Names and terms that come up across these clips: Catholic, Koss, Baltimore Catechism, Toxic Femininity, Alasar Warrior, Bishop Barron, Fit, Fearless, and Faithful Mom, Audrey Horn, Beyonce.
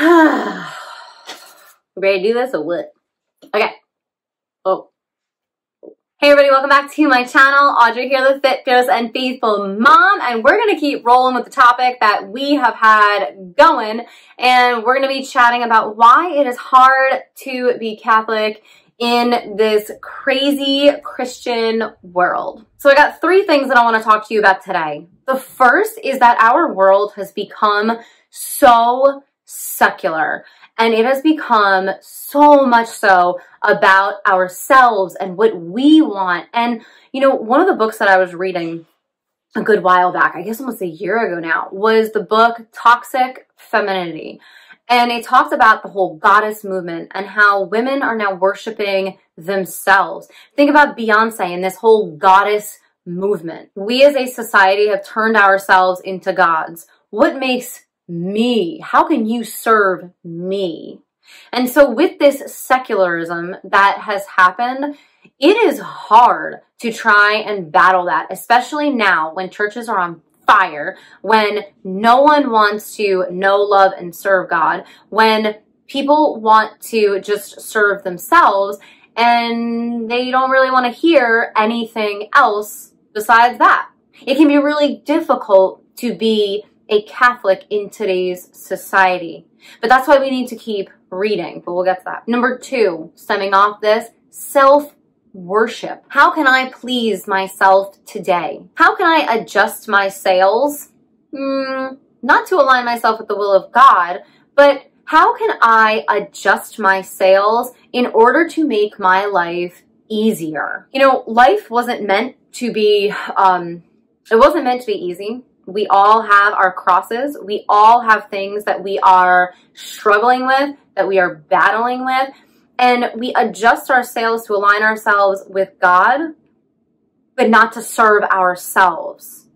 Ready to do this or what? Okay. Oh. Hey everybody, welcome back to my channel. Audrey here, the Fit, Fearless, and Faithful Mom, and we're gonna keep rolling with the topic that we have had going, and we're gonna be chatting about why it is hard to be Catholic in this crazy Christian world. So I got three things that I want to talk to you about today. The first is that our world has become so secular, and it has become so much so about ourselves and what we want. And you know, one of the books that I was reading a good while back, I guess almost a year ago now, was the book Toxic Femininity. And it talks about the whole goddess movement and how women are now worshiping themselves. Think about Beyonce and this whole goddess movement. We as a society have turned ourselves into gods. What makes me? How can you serve me? And so with this secularism that has happened, it is hard to try and battle that, especially now when churches are on fire, when no one wants to know, love, and serve God, when people want to just serve themselves and they don't really want to hear anything else besides that. It can be really difficult to be a Catholic in today's society, but that's why we need to keep reading, but we'll get to that. Number two, stemming off this, self-worship. How can I please myself today? How can I adjust my sails? Not to align myself with the will of God, but how can I adjust my sails in order to make my life easier? You know, life wasn't meant to be, it wasn't meant to be easy. We all have our crosses. We all have things that we are struggling with, that we are battling with. And we adjust our sails to align ourselves with God, but not to serve ourselves.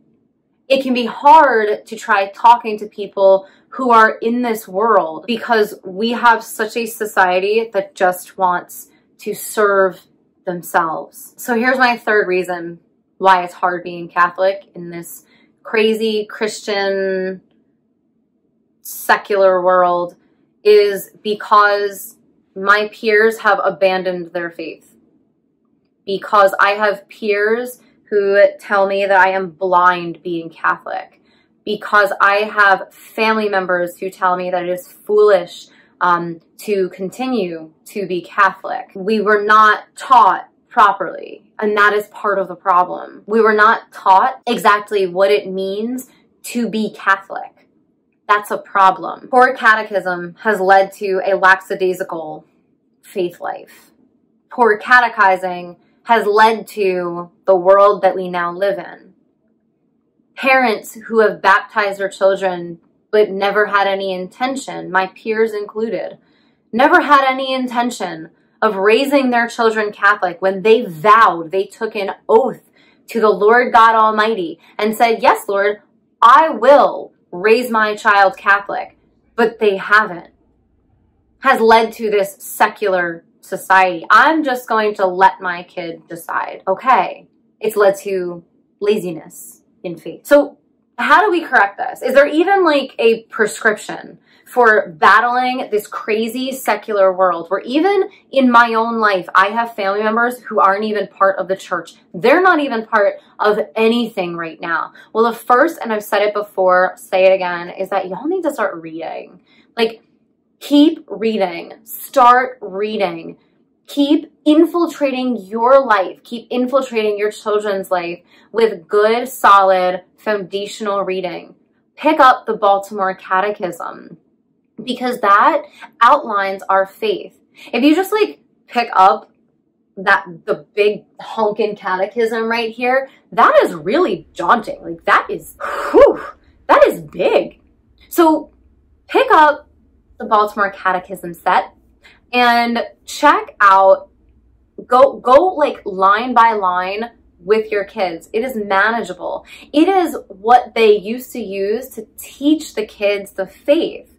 It can be hard to try talking to people who are in this world because we have such a society that just wants to serve themselves. So here's my third reason why it's hard being Catholic in this crazy Christian secular world is because my peers have abandoned their faith, because I have peers who tell me that I am blind being Catholic, because I have family members who tell me that it is foolish to continue to be Catholic. We were not taught properly, and that is part of the problem. We were not taught exactly what it means to be Catholic. That's a problem. Poor catechism has led to a lackadaisical faith life. Poor catechizing has led to the world that we now live in. Parents who have baptized their children but never had any intention, my peers included, never had any intention of raising their children Catholic when they vowed, they took an oath to the Lord God Almighty and said, "Yes, Lord, I will raise my child Catholic," but they haven't, has led to this secular society. I'm just going to let my kid decide. Okay. It's led to laziness in faith. So how do we correct this? Is there even like a prescription for battling this crazy secular world where even in my own life, I have family members who aren't even part of the church. They're not even part of anything right now. Well, the first, and I've said it before, say it again, is that y'all need to start reading. Like, keep reading, start reading, keep infiltrating your life, keep infiltrating your children's life with good, solid, foundational reading. Pick up the Baltimore Catechism, because that outlines our faith. If you just like pick up the big honkin' catechism right here, that is really daunting. Like that is, whew, that is big. So pick up the Baltimore Catechism set and check out, go like line by line with your kids. It is manageable. It is what they used to use to teach the kids the faith.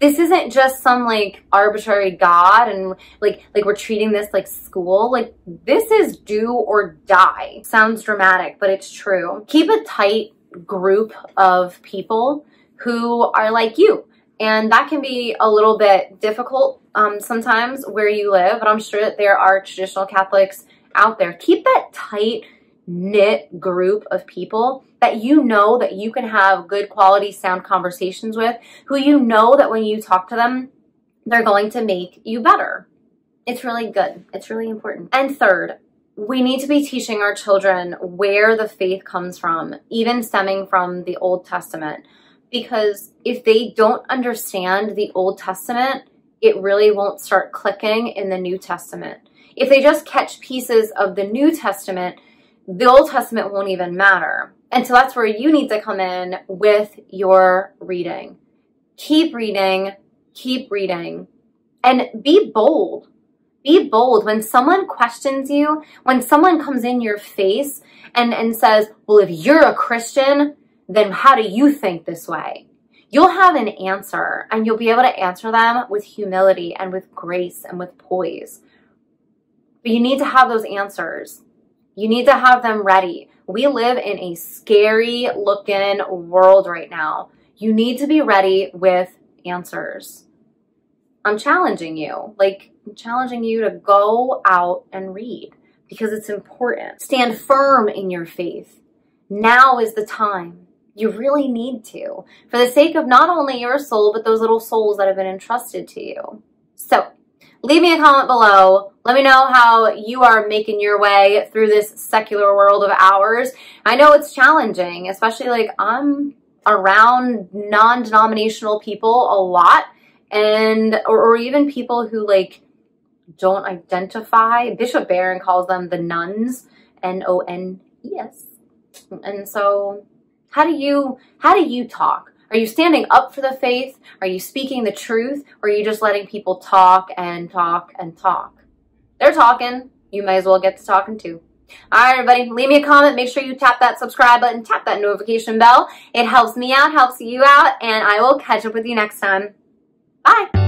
This isn't just some like arbitrary God and like we're treating this like school. Like this is do or die. Sounds dramatic, but it's true. Keep a tight group of people who are like you. And that can be a little bit difficult sometimes where you live, but I'm sure that there are traditional Catholics out there. Keep that tight-knit group of people that you know that you can have good quality, sound conversations with, who you know that when you talk to them, they're going to make you better. It's really good. It's really important. And third, we need to be teaching our children where the faith comes from, even stemming from the Old Testament. Because if they don't understand the Old Testament, it really won't start clicking in the New Testament. If they just catch pieces of the New Testament, the Old Testament won't even matter. And so that's where you need to come in with your reading. Keep reading. Keep reading. And be bold. Be bold. When someone questions you, when someone comes in your face and says, well, if you're a Christian, then how do you think this way? You'll have an answer, and you'll be able to answer them with humility and with grace and with poise. But you need to have those answers. You need to have them ready. We live in a scary-looking world right now. You need to be ready with answers. I'm challenging you. Like, I'm challenging you to go out and read because it's important. Stand firm in your faith. Now is the time. You really need to, for the sake of not only your soul, but those little souls that have been entrusted to you. So leave me a comment below. Let me know how you are making your way through this secular world of ours. I know it's challenging, especially like I'm around non-denominational people a lot, and or even people who like don't identify. Bishop Barron calls them the nones, N-O-N-E-S. And so how do you talk? Are you standing up for the faith? Are you speaking the truth? Or are you just letting people talk and talk and talk? They're talking. You may as well get to talking too. All right, everybody, leave me a comment. Make sure you tap that subscribe button, tap that notification bell. It helps me out, helps you out, and I will catch up with you next time. Bye.